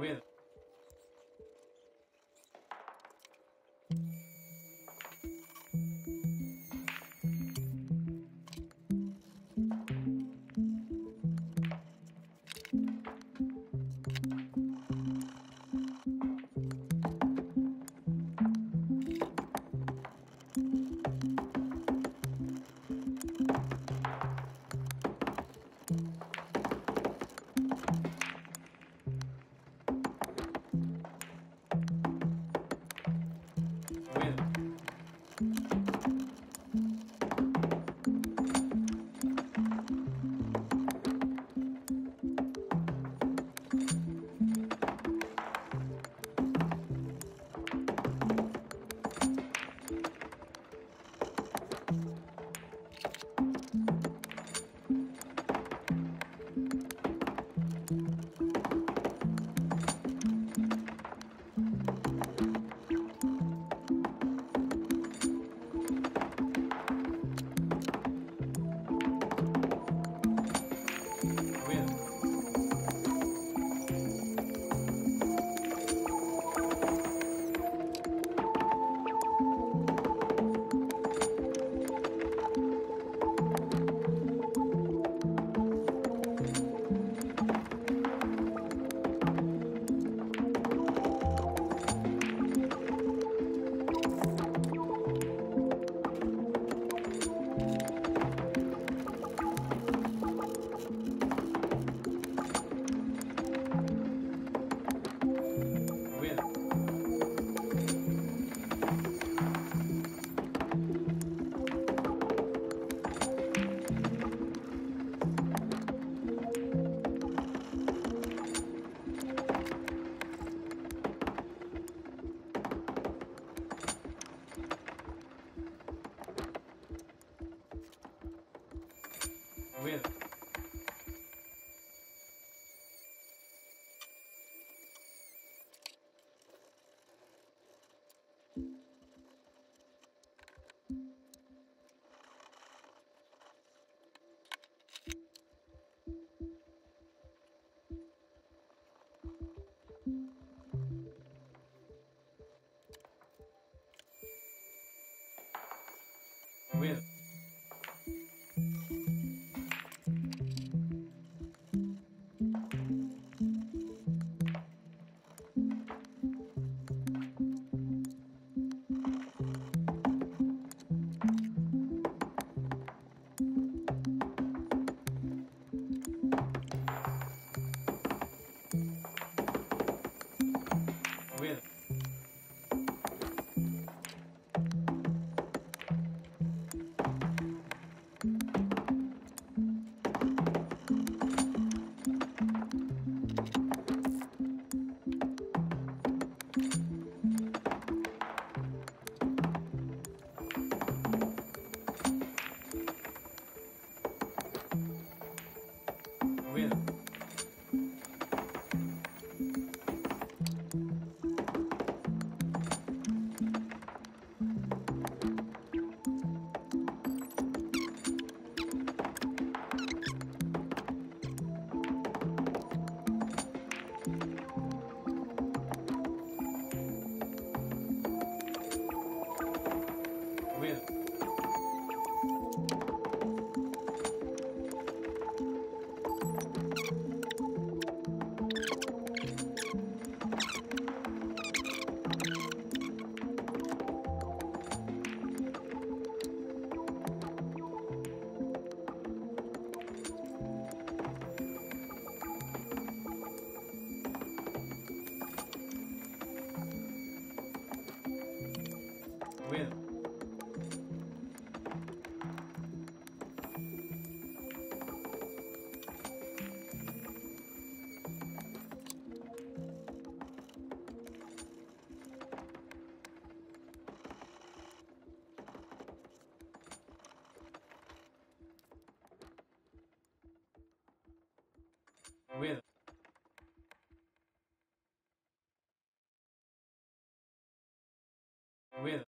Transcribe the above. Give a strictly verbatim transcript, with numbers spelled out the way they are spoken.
with. With. With. With.